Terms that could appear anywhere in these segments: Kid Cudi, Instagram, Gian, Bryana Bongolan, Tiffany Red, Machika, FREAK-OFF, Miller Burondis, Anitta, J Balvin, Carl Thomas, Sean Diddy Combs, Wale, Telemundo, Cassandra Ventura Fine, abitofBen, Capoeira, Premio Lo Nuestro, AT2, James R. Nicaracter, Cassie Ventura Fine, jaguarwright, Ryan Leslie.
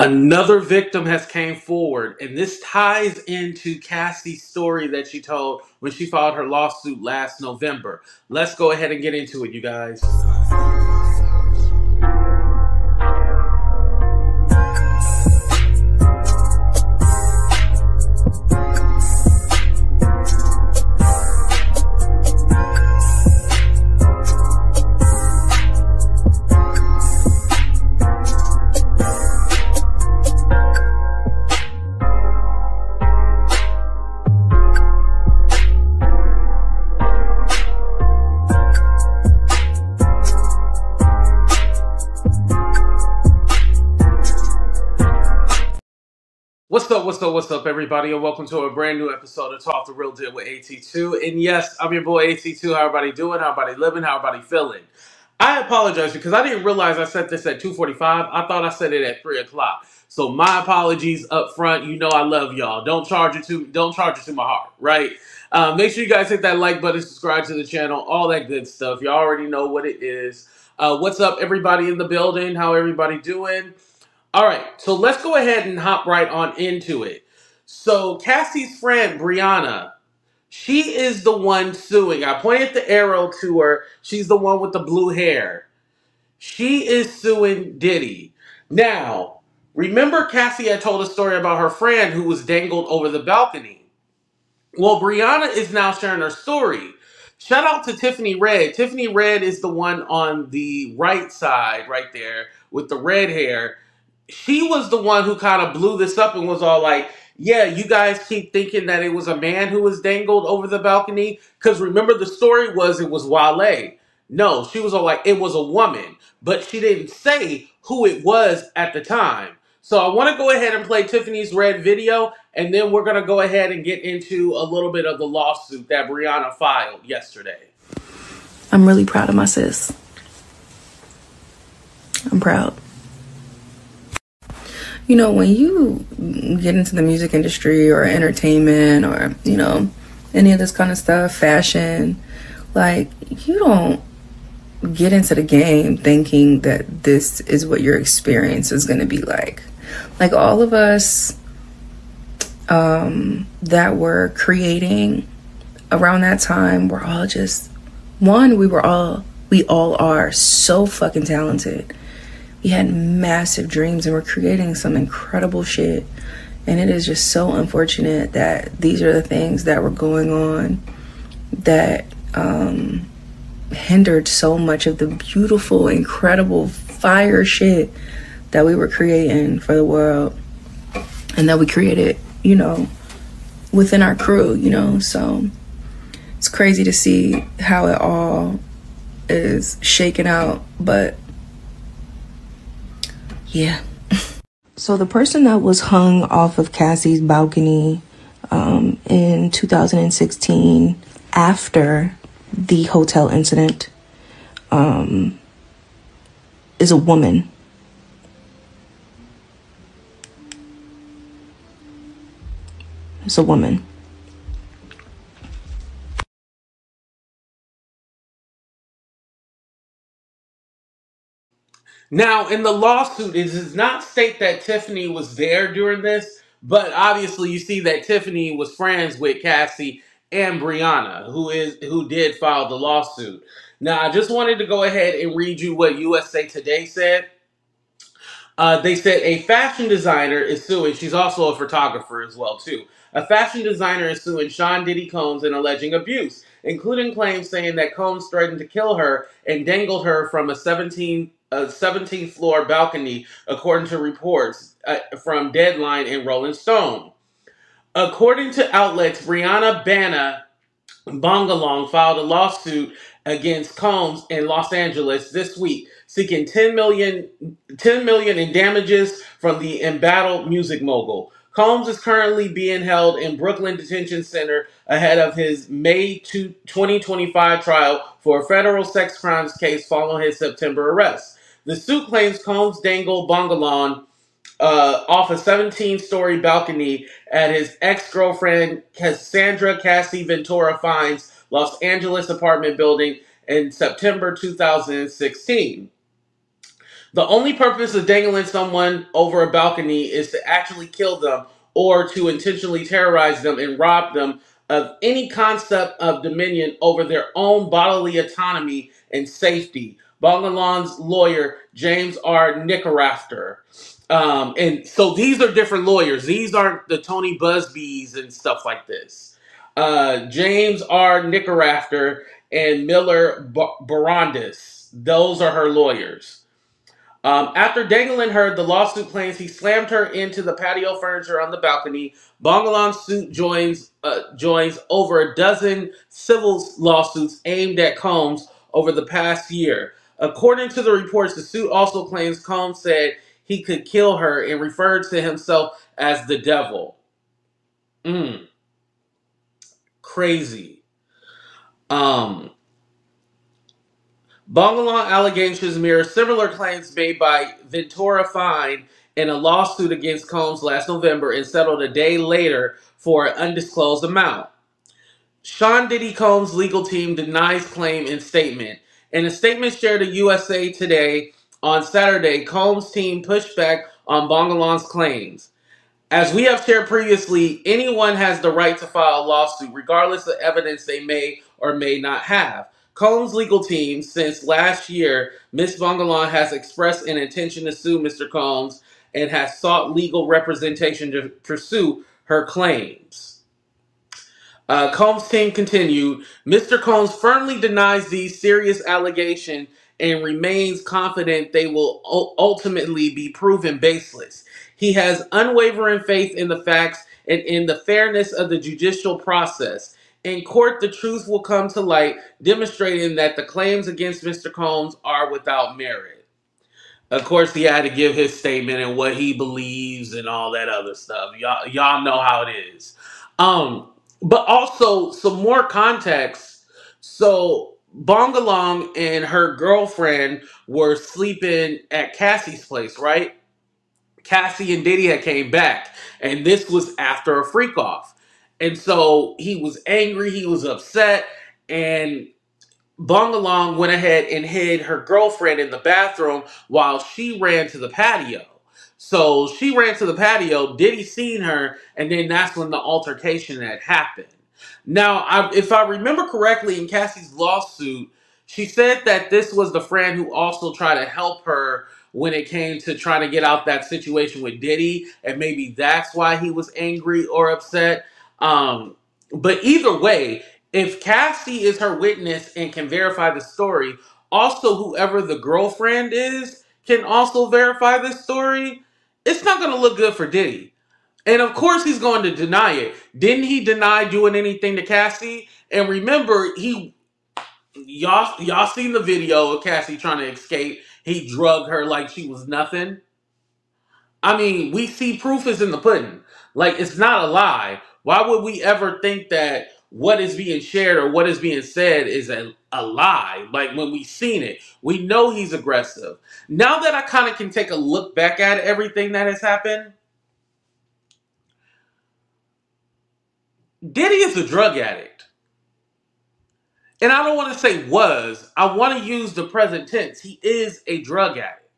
Another victim has came forward, and this ties into Cassie's story that she told when she filed her lawsuit last November. Let's go ahead and get into it, you guys. What's up, everybody, and welcome to a brand new episode of Talk the Real Deal with AT2. And yes, I'm your boy AT2. How everybody doing? How everybody living? How everybody feeling? I apologize because I didn't realize I said this at 2:45. I thought I said it at 3 o'clock. So my apologies up front. You know I love y'all. Don't charge it to my heart, right? Make sure you guys hit that like button, subscribe to the channel, all that good stuff. You already know what it is. What's up, everybody in the building? How everybody doing? All right, so let's go ahead and hop right on into it. So Cassie's friend, Bryana, she is the one suing. I pointed the arrow to her. She's the one with the blue hair. She is suing Diddy. Now, remember Cassie had told a story about her friend who was dangled over the balcony. Well, Bryana is now sharing her story. Shout out to Tiffany Red. Tiffany Red is the one on the right side right there with the red hair. She was the one who kind of blew this up and was all like, yeah, you guys keep thinking that it was a man who was dangled over the balcony. Because remember, the story was it was Wale. No, she was all like, it was a woman. But she didn't say who it was at the time. So I want to go ahead and play Tiffany's Red video. And then we're going to go ahead and get into a little bit of the lawsuit that Bryana filed yesterday. I'm really proud of my sis. I'm proud. You know, when you get into the music industry or entertainment or, you know, any of this kind of stuff, fashion, like, you don't get into the game thinking that this is what your experience is going to be like. Like, all of us that were creating around that time were all just, one, we all are so fucking talented. We had massive dreams and we're creating some incredible shit. And it is just so unfortunate that these are the things that were going on that hindered so much of the beautiful, incredible fire shit that we were creating for the world and that we created, you know, within our crew, you know. So it's crazy to see how it all is shaken out, but yeah. So the person that was hung off of Cassie's balcony in 2016 after the hotel incident is a woman. It's a woman. Now, in the lawsuit, it does not state that Tiffany was there during this, but obviously you see that Tiffany was friends with Cassie and Bryana, who did file the lawsuit. Now, I just wanted to go ahead and read you what USA Today said. They said a fashion designer is suing. She's also a photographer as well, too. A fashion designer is suing Sean Diddy Combs and alleging abuse, including claims saying that Combs threatened to kill her and dangled her from a 17th floor balcony, according to reports from Deadline and Rolling Stone. According to outlets, Bryana Bongolan filed a lawsuit against Combs in Los Angeles this week, seeking $10 million in damages from the embattled music mogul. Combs is currently being held in Brooklyn Detention Center ahead of his May 2025 trial for a federal sex crimes case following his September arrest. The suit claims Combs dangled Bongolan off a 17-story balcony at his ex-girlfriend Cassandra Cassie Ventura Fine's Los Angeles apartment building in September 2016. The only purpose of dangling someone over a balcony is to actually kill them or to intentionally terrorize them and rob them of any concept of dominion over their own bodily autonomy and safety. Bongolan's lawyer, James R. Nicaracter. And so these are different lawyers. These aren't the Tony Busbys and stuff like this. James R. Nicaracter and Miller Burondis. Those are her lawyers. After dangling her, the lawsuit claims he slammed her into the patio furniture on the balcony. Bongolan's suit joins over a dozen civil lawsuits aimed at Combs over the past year. According to the reports, the suit also claims Combs said he could kill her and referred to himself as the devil. Crazy. Bongolan allegations mirror similar claims made by Ventura Fine in a lawsuit against Combs last November and settled a day later for an undisclosed amount. Sean Diddy Combs' legal team denies claim in statement. In a statement shared to USA Today on Saturday, Combs' team pushed back on Bongolan's claims. As we have shared previously, anyone has the right to file a lawsuit, regardless of evidence they may or may not have. Combs' legal team, since last year, Ms. Bongolan has expressed an intention to sue Mr. Combs and has sought legal representation to pursue her claims. Combs' team continued, Mr. Combs firmly denies these serious allegations and remains confident they will ultimately be proven baseless. He has unwavering faith in the facts and in the fairness of the judicial process. In court, the truth will come to light, demonstrating that the claims against Mr. Combs are without merit. Of course, he had to give his statement and what he believes and all that other stuff. Y'all know how it is. But also, some more context. So, Bongolan and her girlfriend were sleeping at Cassie's place, right? Cassie and Diddy had came back, and this was after a freak-off. And so he was angry, he was upset, and Bongolan went ahead and hid her girlfriend in the bathroom while she ran to the patio. So she ran to the patio, Diddy seen her, and then that's when the altercation had happened. Now, if I remember correctly, in Cassie's lawsuit, she said that this was the friend who also tried to help her when it came to trying to get out that situation with Diddy, and maybe that's why he was angry or upset. But either way, if Cassie is her witness and can verify the story, also whoever the girlfriend is can also verify this story, it's not going to look good for Diddy. And of course he's going to deny it. Didn't he deny doing anything to Cassie? And remember, y'all seen the video of Cassie trying to escape. He drugged her like she was nothing. I mean, we see proof is in the pudding. Like, it's not a lie. Why would we ever think that what is being shared or what is being said is a lie? Like, when we've seen it, we know he's aggressive. Now that I kind of can take a look back at everything that has happened, Diddy is a drug addict. And I don't want to say was. I want to use the present tense. He is a drug addict.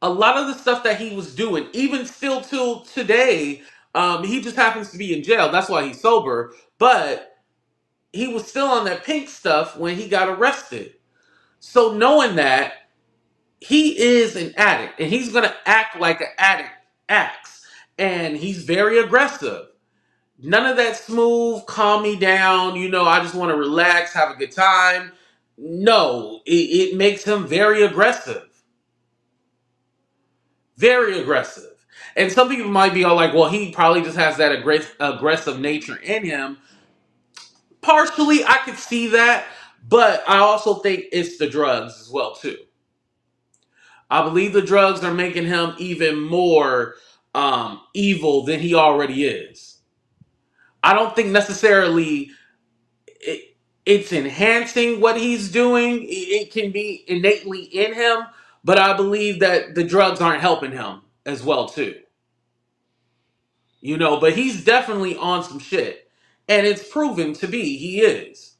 A lot of the stuff that he was doing, even still till today, he just happens to be in jail. That's why he's sober. But he was still on that pink stuff when he got arrested. So knowing that, he is an addict. And he's going to act like an addict acts. And he's very aggressive. None of that smooth, calm me down, you know, I just want to relax, have a good time. No, it makes him very aggressive. Very aggressive. And some people might be all like, well, he probably just has that aggressive nature in him. Partially, I could see that, but I also think it's the drugs as well, too. I believe the drugs are making him even more evil than he already is. I don't think necessarily it's enhancing what he's doing. It can be innately in him, but I believe that the drugs aren't helping him as well, too. You know, but he's definitely on some shit. And it's proven to be, he is.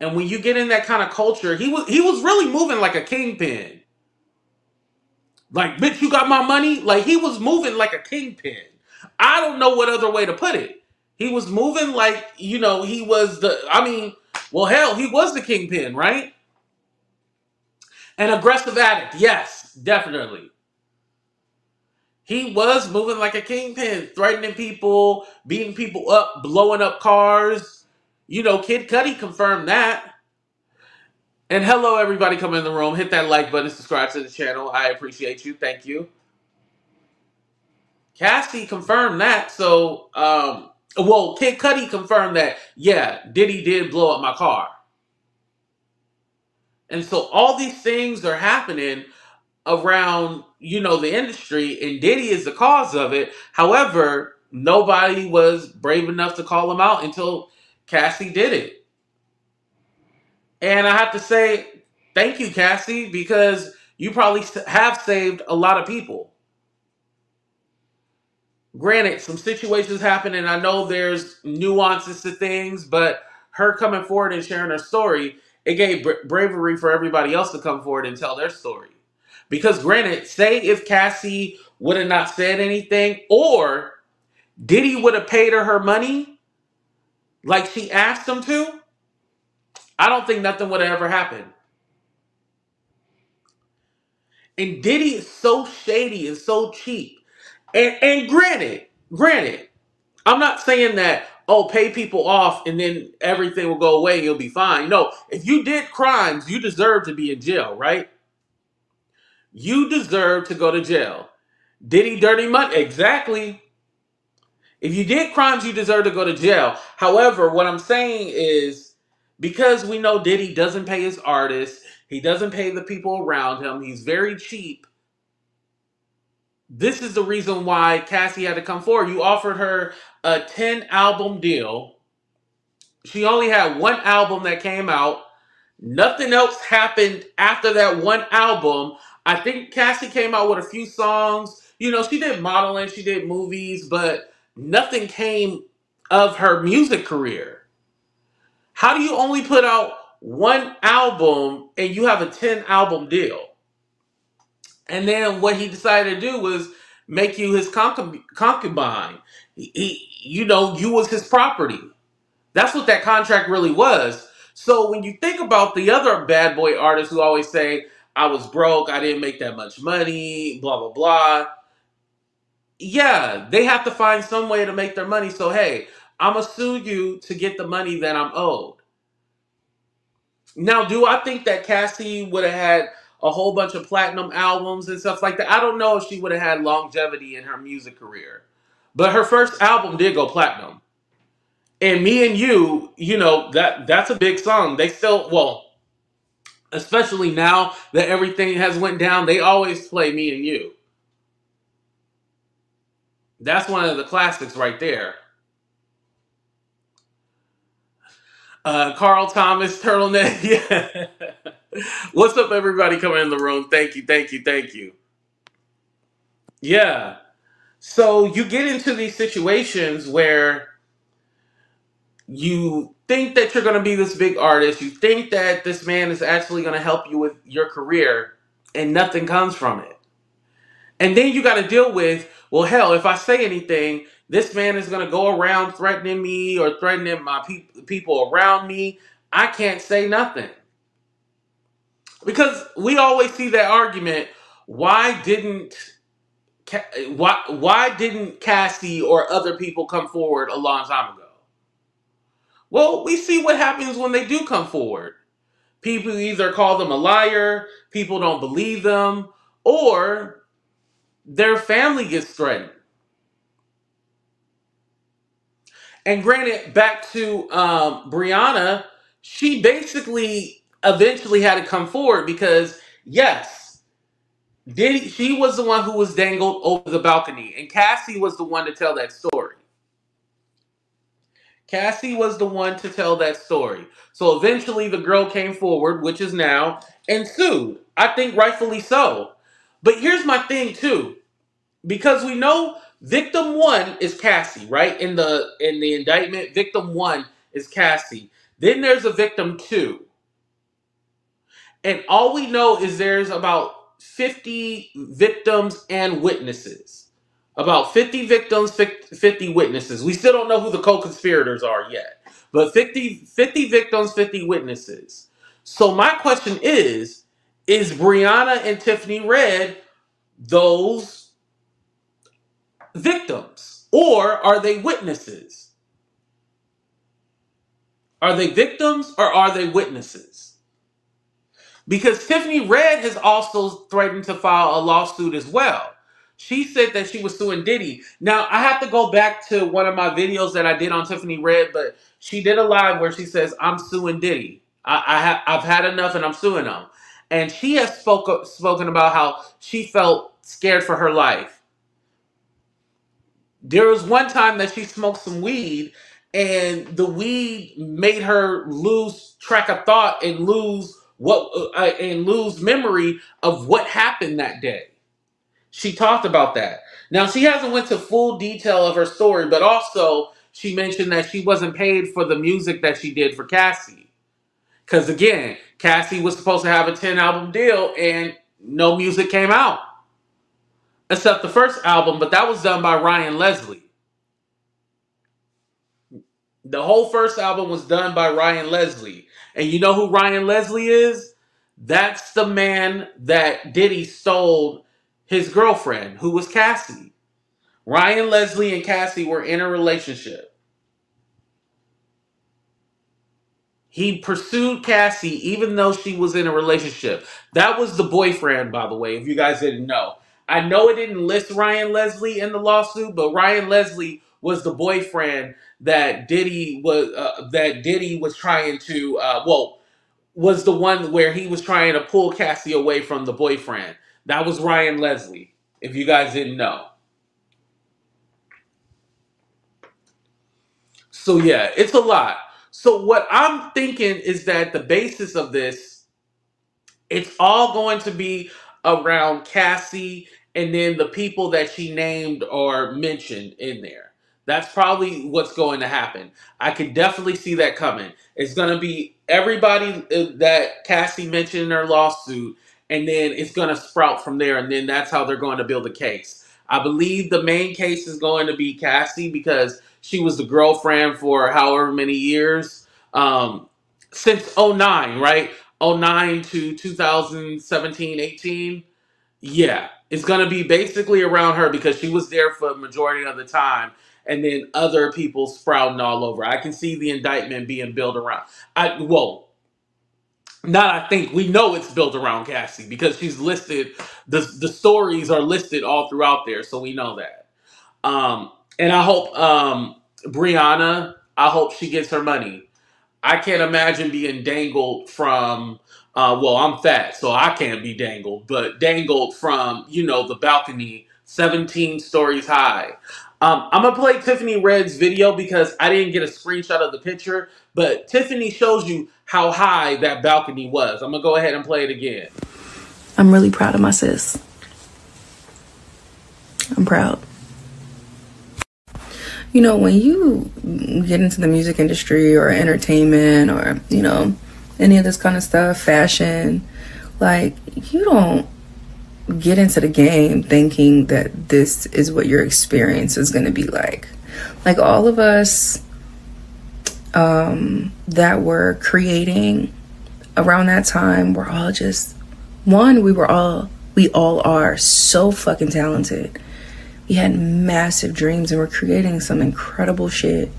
And when you get in that kind of culture, he was really moving like a kingpin. Like, bitch, you got my money? Like, he was moving like a kingpin. I don't know what other way to put it. He was moving like, you know, he was the, I mean, well, hell, he was the kingpin, right? An aggressive addict, yes, definitely. He was moving like a kingpin, threatening people, beating people up, blowing up cars. You know, Kid Cudi confirmed that. And hello, everybody, come in the room. Hit that like button, subscribe to the channel. I appreciate you. Thank you. Cassie confirmed that. So, well, Kid Cudi confirmed that, yeah, Diddy did blow up my car. And so all these things are happening around, you know, the industry, and Diddy is the cause of it. However, nobody was brave enough to call him out until Cassie did it. And I have to say, thank you, Cassie, because you probably have saved a lot of people. Granted, some situations happen, and I know there's nuances to things, but her coming forward and sharing her story, it gave bravery for everybody else to come forward and tell their story. Because granted, say if Cassie would have not said anything, or Diddy would have paid her her money like she asked him to, I don't think nothing would have ever happened. And Diddy is so shady and so cheap. And granted, I'm not saying that, oh, pay people off and then everything will go away and you'll be fine. No, if you did crimes, you deserve to be in jail, right? You deserve to go to jail. Diddy dirty money? Exactly. If you did crimes, you deserve to go to jail. However, what I'm saying is, because we know Diddy doesn't pay his artists, he doesn't pay the people around him, he's very cheap. This is the reason why Cassie had to come forward. You offered her a 10-album deal. She only had one album that came out. Nothing else happened after that one album. I think Cassie came out with a few songs. You know, she did modeling, she did movies, but nothing came of her music career. How do you only put out one album and you have a 10-album deal? And then what he decided to do was make you his concubine. You know, you was his property. That's what that contract really was. So when you think about the other bad boy artists who always say, I was broke, I didn't make that much money, blah, blah, blah. Yeah, they have to find some way to make their money. So, hey, I'm going to sue you to get the money that I'm owed. Now, do I think that Cassie would have had a whole bunch of platinum albums and stuff like that? I don't know if she would have had longevity in her music career. But her first album did go platinum. And Me and You, you know, that's a big song. They still, well, especially now that everything has went down, they always play Me and You. That's one of the classics right there. Carl Thomas, turtleneck, yeah. What's up, everybody coming in the room? Thank you, thank you, thank you. Yeah. So you get into these situations where you think that you're going to be this big artist. You think that this man is actually going to help you with your career, and nothing comes from it. And then you got to deal with, well, hell, if I say anything, this man is going to go around threatening me or threatening my people around me. I can't say nothing. Because we always see that argument, why didn't Cassie or other people come forward a long time ago? Well, we see what happens when they do come forward. People either call them a liar, people don't believe them, or their family gets threatened. And granted, back to Bryana, she basically eventually had to come forward because, yes, she was the one who was dangled over the balcony. And Cassie was the one to tell that story. Cassie was the one to tell that story. So eventually the girl came forward, which is now, and sued. I think rightfully so. But here's my thing, too. Because we know victim one is Cassie, right? In the indictment, victim one is Cassie. Then there's a victim two. And all we know is there's about 50 victims and witnesses. About 50 victims, 50 witnesses. We still don't know who the co-conspirators are yet. But 50 victims, 50 witnesses. So my question is Bryana and Tiffany Red those victims? Or are they witnesses? Are they victims or are they witnesses? Because Tiffany Red has also threatened to file a lawsuit as well. She said that she was suing Diddy. Now, I have to go back to one of my videos that I did on Tiffany Red, but she did a live where she says, I'm suing Diddy. I've had enough and I'm suing him. And she has spoken about how she felt scared for her life. There was one time that she smoked some weed and the weed made her lose track of thought and lose memory of what happened that day. She talked about that. Now, she hasn't went to full detail of her story, but also she mentioned that she wasn't paid for the music that she did for Cassie. Because, again, Cassie was supposed to have a 10-album deal, and no music came out. Except the first album, but that was done by Ryan Leslie. The whole first album was done by Ryan Leslie. And you know who Ryan Leslie is? That's the man that Diddy stole his girlfriend, who was Cassie. Ryan Leslie and Cassie were in a relationship. He pursued Cassie even though she was in a relationship. That was the boyfriend, by the way, if you guys didn't know. I know it didn't list Ryan Leslie in the lawsuit, but Ryan Leslie was the boyfriend that Diddy was trying to, was the one where he was trying to pull Cassie away from the boyfriend. That was Ryan Leslie, if you guys didn't know. So yeah, it's a lot. So what I'm thinking is that the basis of this, it's all going to be around Cassie and then the people that she named or mentioned in there. That's probably what's going to happen. I could definitely see that coming. It's going to be everybody that Cassie mentioned in her lawsuit. And then it's going to sprout from there. And then that's how they're going to build a case. I believe the main case is going to be Cassie because she was the girlfriend for however many years. Since 2009, right? 2009 to 2017, 18. Yeah. It's going to be basically around her because she was there for the majority of the time. And then other people sprouting all over. I can see the indictment being built around. We know it's built around Cassie because she's listed, the stories are listed all throughout there. So we know that. And I hope Bryana, I hope she gets her money. I can't imagine being dangled from, I'm fat, so I can't be dangled, but dangled from, the balcony 17 stories high. I'm going to play Tiffany Red's video because I didn't get a screenshot of the picture, but Tiffany shows you how high that balcony was. I'm going to go ahead and play it again. I'm really proud of my sis. I'm proud. When you get into the music industry or entertainment or, any of this kind of stuff, fashion, you don't get into the game thinking that this is what your experience is going to be like. All of us that were creating around that time, we're all just we all are so fucking talented. We had massive dreams and we're creating some incredible shit,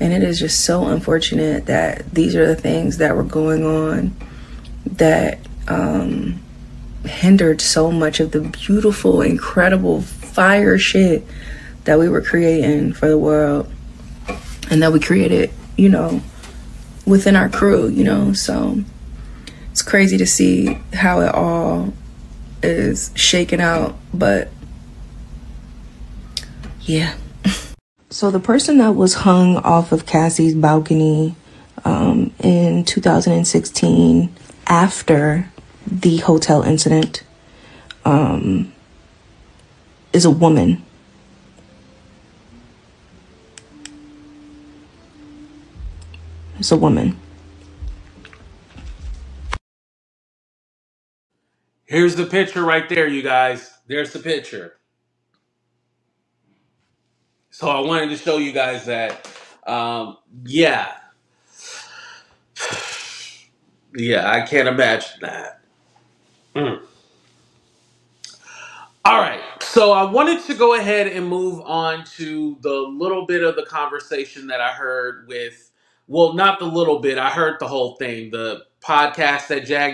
and it is just so unfortunate that these are the things that were going on that hindered so much of the beautiful, incredible fire shit that we were creating for the world and that we created, within our crew, so it's crazy to see how it all is shaken out, but yeah. So the person that was hung off of Cassie's balcony in 2016 after the hotel incident is a woman. It's a woman. Here's the picture right there, you guys. There's the picture. So I wanted to show you guys that, yeah. Yeah, I can't imagine that. All right, so I wanted to go ahead and move on to the little bit of the conversation that I heard with, well, not the little bit, I heard the whole thing, the podcast that Jag